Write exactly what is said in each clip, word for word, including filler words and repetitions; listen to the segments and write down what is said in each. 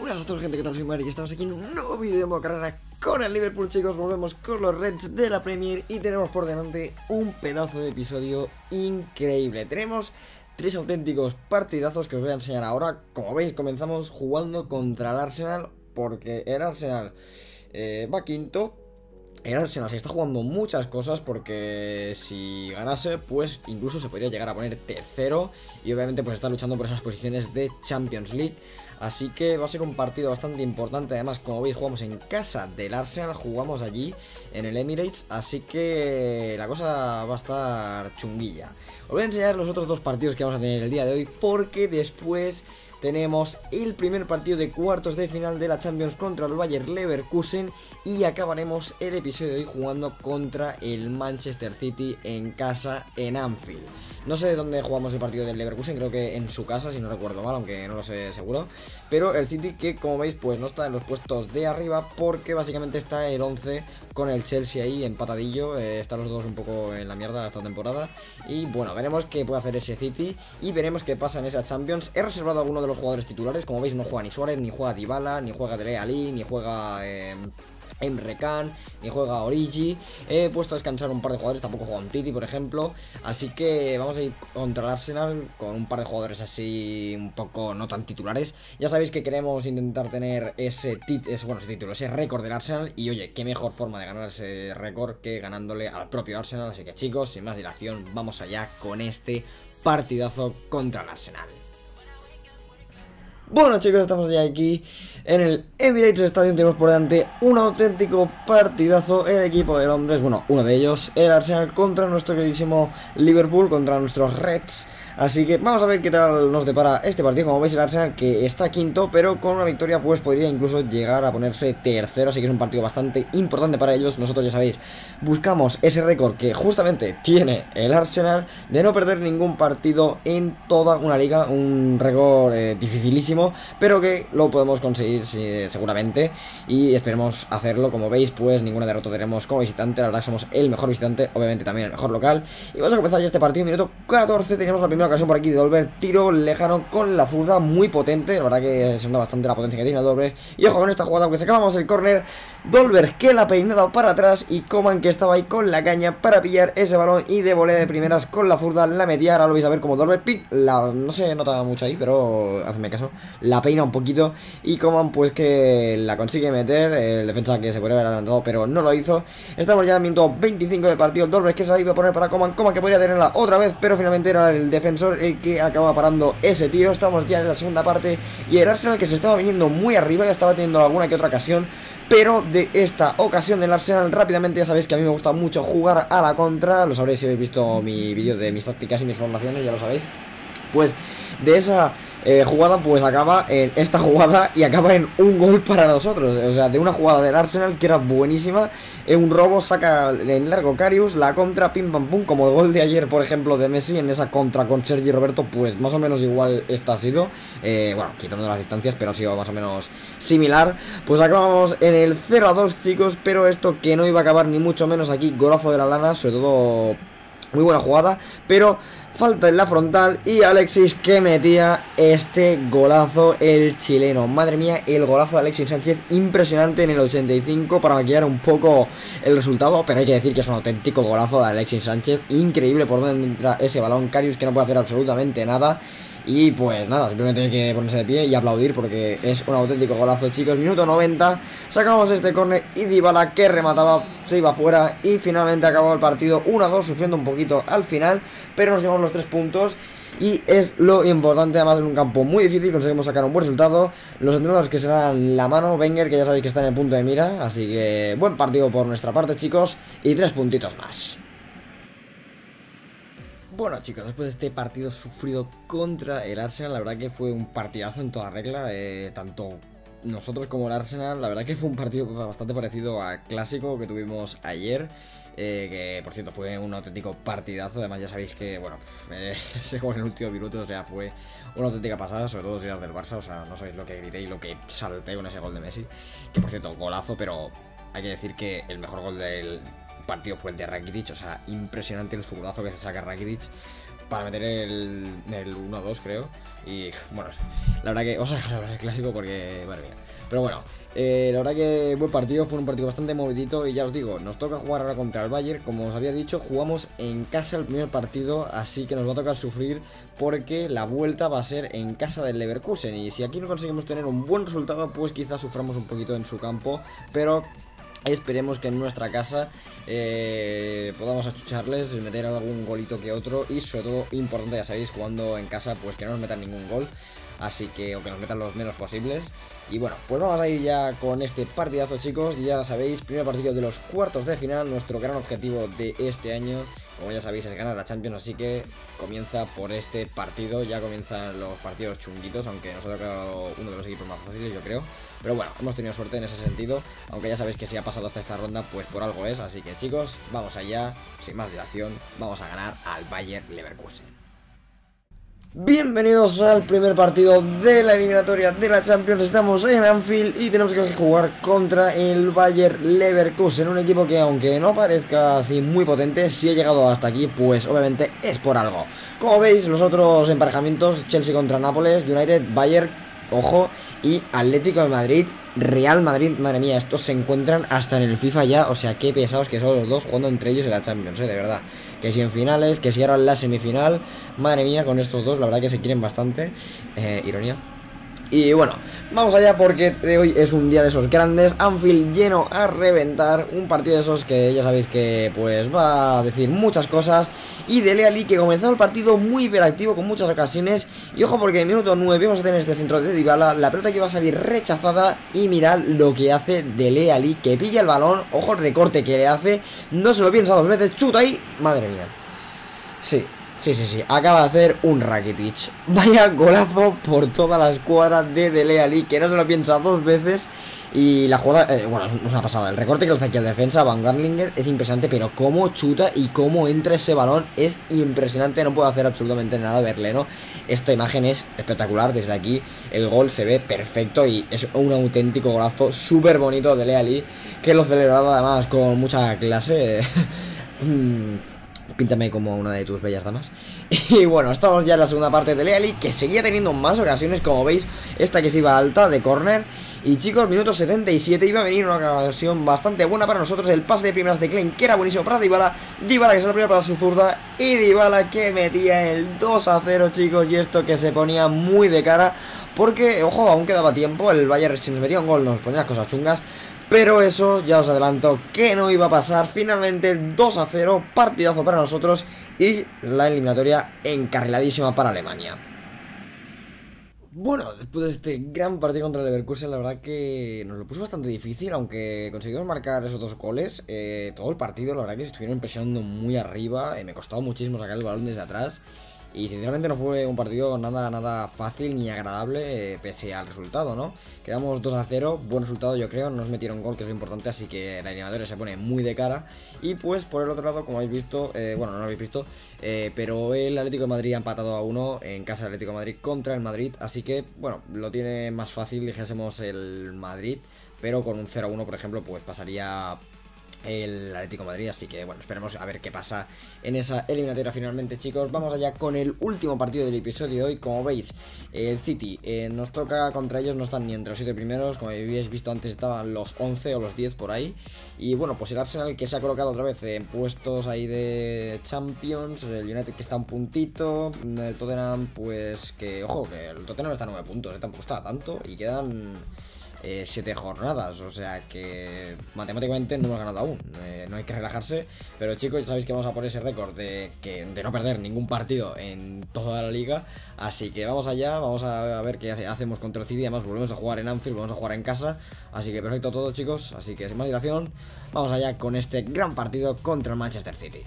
Buenas a todos, gente, ¿qué tal? Soy Mari y estamos aquí en un nuevo vídeo de modo carrera con el Liverpool, chicos. Volvemos con los Reds de la Premier y tenemos por delante un pedazo de episodio increíble. Tenemos tres auténticos partidazos que os voy a enseñar ahora. Como veis, comenzamos jugando contra el Arsenal porque el Arsenal eh, va quinto. El Arsenal se está jugando muchas cosas porque si ganase, pues incluso se podría llegar a poner tercero y obviamente pues está luchando por esas posiciones de Champions League. Así que va a ser un partido bastante importante. Además, como veis, jugamos en casa del Arsenal, jugamos allí en el Emirates, así que la cosa va a estar chunguilla. Os voy a enseñar los otros dos partidos que vamos a tener el día de hoy, porque después tenemos el primer partido de cuartos de final de la Champions contra el Bayer Leverkusen y acabaremos el episodio de hoy jugando contra el Manchester City en casa en Anfield. No sé de dónde jugamos el partido del Leverkusen, creo que en su casa, si no recuerdo mal, aunque no lo sé seguro. Pero el City, que como veis, pues no está en los puestos de arriba porque básicamente está el once con el Chelsea ahí empatadillo. Eh, están los dos un poco en la mierda esta temporada. Y bueno, veremos qué puede hacer ese City y veremos qué pasa en esa Champions. He reservado a alguno de los jugadores titulares. Como veis, no juega ni Suárez, ni juega Dybala, ni juega Dele Alli, ni juega... Eh... Emre Can, ni juega Origi. He puesto a descansar un par de jugadores, tampoco juega un Titi, por ejemplo. Así que vamos a ir contra el Arsenal con un par de jugadores así un poco no tan titulares. Ya sabéis que queremos intentar tener ese, tit ese, bueno, ese título, ese récord del Arsenal. Y oye, qué mejor forma de ganar ese récord que ganándole al propio Arsenal. Así que, chicos, sin más dilación, vamos allá con este partidazo contra el Arsenal. Bueno, chicos, estamos ya aquí en el Emirates Stadium. Tenemos por delante un auténtico partidazo. El equipo de Londres, bueno, uno de ellos, el Arsenal, contra nuestro queridísimo Liverpool, contra nuestros Reds. Así que vamos a ver qué tal nos depara este partido. Como veis, el Arsenal, que está quinto, pero con una victoria pues podría incluso llegar a ponerse tercero. Así que es un partido bastante importante para ellos. Nosotros, ya sabéis, buscamos ese récord que justamente tiene el Arsenal de no perder ningún partido en toda una liga. Un récord eh, dificilísimo, pero que lo podemos conseguir sí, seguramente, y esperemos hacerlo. Como veis, pues ninguna derrota tenemos como visitante. La verdad, somos el mejor visitante, obviamente también el mejor local. Y vamos a comenzar ya este partido. Minuto catorce, tenemos la primera ocasión por aquí de Dolberg. Tiro lejano con la zurda, muy potente. La verdad que se nota bastante la potencia que tiene Dolberg. Y ojo con esta jugada, aunque sacábamos el córner. Dolberg que la peinada para atrás y Coman que estaba ahí con la caña para pillar ese balón y de volea de primeras con la zurda la metía. Ahora lo vais a ver como Dolberg pick, la, no se nota mucho ahí, pero hazme caso, la peina un poquito y Coman pues que la consigue meter. El defensa que se podría haber adelantado pero no lo hizo. Estamos ya en minuto veinticinco de partido. Dolberg que se la iba a poner para Coman, Coman que podría tenerla otra vez, pero finalmente era el defensor el que acaba parando ese tiro. Estamos ya en la segunda parte y el Arsenal que se estaba viniendo muy arriba, ya estaba teniendo alguna que otra ocasión, pero de esta ocasión del Arsenal rápidamente, ya sabéis que a mí me gusta mucho jugar a la contra, lo sabréis si habéis visto mi vídeo de mis tácticas y mis formaciones, ya lo sabéis. Pues de esa eh, jugada pues acaba en esta jugada y acaba en un gol para nosotros. O sea, de una jugada del Arsenal que era buenísima, eh, un robo, saca en largo Karius, la contra, pim pam pum, como el gol de ayer por ejemplo de Messi en esa contra con Sergi Roberto. Pues más o menos igual esta ha sido, eh, bueno, quitando las distancias, pero ha sido más o menos similar. Pues acabamos en el cero a dos, chicos, pero esto que no iba a acabar ni mucho menos aquí. Golazo de la lana, sobre todo muy buena jugada, pero falta en la frontal y Alexis que metía este golazo, el chileno. Madre mía, el golazo de Alexis Sánchez, impresionante en el ochenta y cinco para maquillar un poco el resultado, pero hay que decir que es un auténtico golazo de Alexis Sánchez, increíble por donde entra ese balón. Karius que no puede hacer absolutamente nada. Y pues nada, simplemente hay que ponerse de pie y aplaudir porque es un auténtico golazo, chicos. Minuto noventa, sacamos este córner y Dybala que remataba, se iba fuera y finalmente acabó el partido uno a dos, sufriendo un poquito al final, pero nos llevamos los tres puntos y es lo importante. Además, en un campo muy difícil conseguimos sacar un buen resultado. Los entrenadores que se dan la mano, Wenger, que ya sabéis que está en el punto de mira, así que buen partido por nuestra parte, chicos, y tres puntitos más. Bueno, chicos, después de este partido sufrido contra el Arsenal, la verdad que fue un partidazo en toda regla, eh, tanto nosotros como el Arsenal. La verdad que fue un partido bastante parecido al clásico que tuvimos ayer, eh, que por cierto fue un auténtico partidazo. Además, ya sabéis que, bueno, pff, eh, ese gol en el último minuto, o sea, fue una auténtica pasada, sobre todo si eras del Barça. O sea, no sabéis lo que grité y lo que salté con ese gol de Messi, que por cierto, golazo, pero hay que decir que el mejor gol del partido fue el de Rakitić. O sea, impresionante el zurdazo que se saca Rakitić para meter el, el uno dos, creo. Y bueno, la verdad que vamos a dejar hablar el clásico porque, madre mía. Pero bueno, eh, la verdad que buen partido, fue un partido bastante movidito y ya os digo, nos toca jugar ahora contra el Bayern. Como os había dicho, jugamos en casa el primer partido, así que nos va a tocar sufrir porque la vuelta va a ser en casa del Leverkusen. Y si aquí no conseguimos tener un buen resultado, pues quizás suframos un poquito en su campo, pero esperemos que en nuestra casa eh, podamos achucharles, meter algún golito que otro y sobre todo, importante, ya sabéis, jugando en casa, pues que no nos metan ningún gol. Así que, o que nos metan los menos posibles. Y bueno, pues vamos a ir ya con este partidazo, chicos. Ya sabéis, primer partido de los cuartos de final. Nuestro gran objetivo de este año, como ya sabéis, es ganar la Champions. Así que comienza por este partido. Ya comienzan los partidos chunguitos, aunque nos ha tocado uno de los equipos más fáciles, yo creo. Pero bueno, hemos tenido suerte en ese sentido. Aunque ya sabéis que si ha pasado hasta esta ronda, pues por algo es. Así que, chicos, vamos allá. Sin más dilación, vamos a ganar al Bayer Leverkusen. Bienvenidos al primer partido de la eliminatoria de la Champions. Estamos en Anfield y tenemos que jugar contra el Bayer Leverkusen, un equipo que, aunque no parezca así muy potente, si ha llegado hasta aquí, pues obviamente es por algo. Como veis, los otros emparejamientos: Chelsea contra Nápoles, United, Bayern, ojo, y Atlético de Madrid, Real Madrid. Madre mía, estos se encuentran hasta en el FIFA ya, o sea, qué pesados que son los dos jugando entre ellos en la Champions, ¿eh? De verdad. Que si en finales, que si ahora en la semifinal. Madre mía, con estos dos, la verdad que se quieren bastante. eh, Ironía. Y bueno, vamos allá porque hoy es un día de esos grandes. Anfield lleno a reventar. Un partido de esos que ya sabéis que pues va a decir muchas cosas. Y Dele Alli, que comenzó el partido muy hiperactivo con muchas ocasiones. Y ojo porque en minuto nueve vamos a tener este centro de Dybala. La pelota que va a salir rechazada. Y mirad lo que hace Dele Alli, que pilla el balón. Ojo el recorte que le hace. No se lo piensa dos veces. Chuta ahí. Madre mía. Sí. Sí, sí, sí, acaba de hacer un Rakitić. Vaya golazo por toda la escuadra de Dele Alli, que no se lo piensa dos veces. Y la jugada, eh, bueno, es una pasada. El recorte que le hace aquí al defensa, Van Gallagher, es impresionante. Pero cómo chuta y cómo entra ese balón es impresionante. No puedo hacer absolutamente nada Berleno. Esta imagen es espectacular. Desde aquí el gol se ve perfecto y es un auténtico golazo súper bonito de Dele Alli, que lo celebraba además con mucha clase. Píntame como una de tus bellas damas. Y bueno, estamos ya en la segunda parte de Dele Alli, que seguía teniendo más ocasiones, como veis. Esta que se iba alta de córner. Y chicos, minuto setenta y siete, iba a venir una ocasión bastante buena para nosotros. El pase de primeras de Klen, que era buenísimo para Dybala. Dybala que se lo primera para su zurda. Y Dybala que metía el dos a cero, chicos. Y esto que se ponía muy de cara. Porque, ojo, aún quedaba tiempo. El Bayern, si nos metía un gol, nos ponía las cosas chungas. Pero eso, ya os adelanto, que no iba a pasar. Finalmente dos a cero, partidazo para nosotros y la eliminatoria encarriladísima para Alemania. Bueno, después de este gran partido contra el Leverkusen, la verdad que nos lo puso bastante difícil, aunque conseguimos marcar esos dos goles. eh, Todo el partido, la verdad que estuvieron presionando muy arriba, eh, me costaba muchísimo sacar el balón desde atrás. Y sinceramente no fue un partido nada, nada fácil ni agradable, eh, pese al resultado, ¿no? Quedamos dos a cero, buen resultado yo creo, nos metieron gol, que es lo importante, así que la eliminatoria se pone muy de cara. Y pues por el otro lado, como habéis visto, eh, bueno, no lo habéis visto, eh, pero el Atlético de Madrid ha empatado a uno en casa del Atlético de Madrid contra el Madrid. Así que, bueno, lo tiene más fácil, dijésemos, el Madrid, pero con un cero a uno, por ejemplo, pues pasaría el Atlético de Madrid, así que bueno, esperemos a ver qué pasa en esa eliminatoria finalmente, chicos. Vamos allá con el último partido del episodio de hoy. Como veis, el City eh, nos toca contra ellos, no están ni entre los siete primeros, como habéis visto antes estaban los once o los diez por ahí. Y bueno, pues el Arsenal, que se ha colocado otra vez en puestos ahí de Champions, el United que está un puntito, el Tottenham pues que, ojo, que el Tottenham está a nueve puntos, eh, tampoco está tanto y quedan Eh, siete jornadas, o sea que matemáticamente no hemos ganado aún, eh, no hay que relajarse, pero chicos, ya sabéis que vamos a poner ese récord de, que, de no perder ningún partido en toda la liga, así que vamos allá, vamos a, a ver qué hace, hacemos contra el City, además volvemos a jugar en Anfield, volvemos a jugar en casa, así que perfecto todo, chicos, así que sin más dilación, vamos allá con este gran partido contra el Manchester City.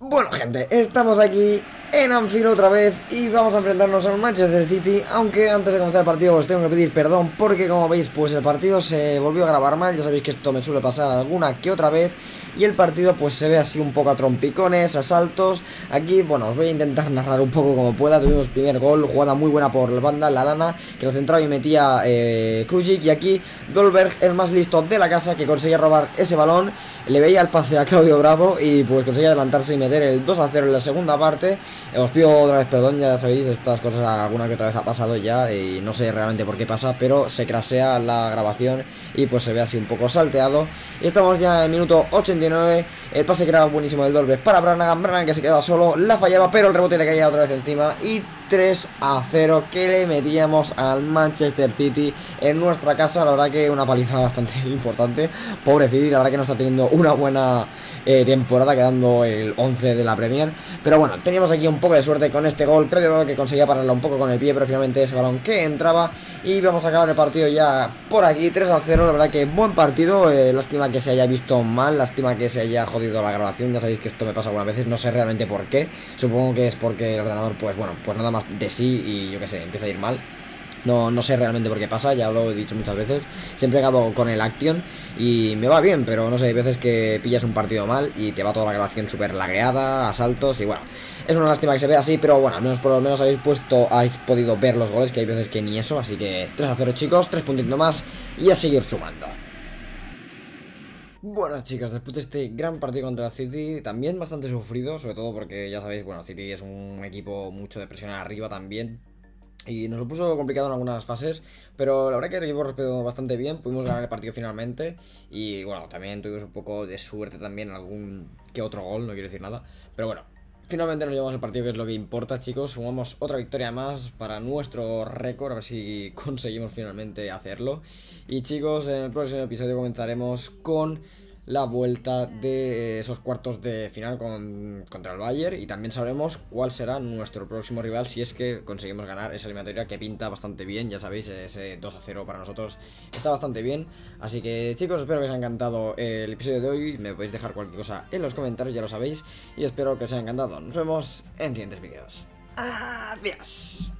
Bueno, gente, estamos aquí en Anfield otra vez y vamos a enfrentarnos al Manchester City. Aunque antes de comenzar el partido os tengo que pedir perdón porque, como veis, pues el partido se volvió a grabar mal. Ya sabéis que esto me suele pasar alguna que otra vez. y el partido pues se ve así un poco a trompicones, a saltos. Aquí, bueno, os voy a intentar narrar un poco como pueda. Tuvimos primer gol, jugada muy buena por la banda, la lana, que lo centraba y metía eh, Krujic, y aquí Dolberg, el más listo de la casa, que conseguía robar ese balón, le veía el pase a Claudio Bravo y pues conseguía adelantarse y meter el dos a cero en la segunda parte. eh, Os pido otra vez perdón, ya sabéis, estas cosas alguna que otra vez ha pasado ya y no sé realmente por qué pasa, pero se crasea la grabación y pues se ve así un poco salteado. Y estamos ya en minuto ochenta y nueve, el pase que era buenísimo del Dolberg para Brannagan, Brannagan que se quedaba solo, la fallaba, pero el rebote le caía otra vez encima y tres a cero que le metíamos al Manchester City en nuestra casa. La verdad que una paliza bastante importante, pobre City, la verdad que no está teniendo una buena eh, temporada, quedando el once de la Premier, pero bueno, teníamos aquí un poco de suerte con este gol, creo que conseguía pararla un poco con el pie, pero finalmente ese balón que entraba, y vamos a acabar el partido ya por aquí, tres a cero, la verdad que buen partido. eh, lástima que se haya visto mal, lástima que se haya jodido la grabación, ya sabéis que esto me pasa algunas veces, no sé realmente por qué, supongo que es porque el ordenador pues bueno, pues nada más de sí y yo que sé, empieza a ir mal. No, no sé realmente por qué pasa, ya lo he dicho muchas veces. Siempre acabo con el Action y me va bien, pero no sé, hay veces que pillas un partido mal y te va toda la grabación súper lagueada, a saltos, y bueno, es una lástima que se vea así, pero bueno, al menos por lo menos habéis puesto, habéis podido ver los goles, que hay veces que ni eso, así que tres a cero chicos, tres puntitos más y a seguir sumando. Bueno chicos, después de este gran partido contra el City, también bastante sufrido, sobre todo porque ya sabéis, bueno, City es un equipo mucho de presión arriba también, y nos lo puso complicado en algunas fases, pero la verdad que el equipo respondió bastante bien, pudimos ganar el partido finalmente, y bueno, también tuvimos un poco de suerte también en algún que otro gol, no quiero decir nada, pero bueno. Finalmente nos llevamos el partido, que es lo que importa, chicos. Sumamos otra victoria más para nuestro récord, a ver si conseguimos finalmente hacerlo. Y chicos, en el próximo episodio comenzaremos con la vuelta de esos cuartos de final con, contra el Bayern, y también sabremos cuál será nuestro próximo rival si es que conseguimos ganar esa eliminatoria, que pinta bastante bien, ya sabéis, ese dos a cero para nosotros está bastante bien. Así que chicos, espero que os haya encantado el episodio de hoy, me podéis dejar cualquier cosa en los comentarios, ya lo sabéis, y espero que os haya encantado. Nos vemos en siguientes vídeos. Adiós.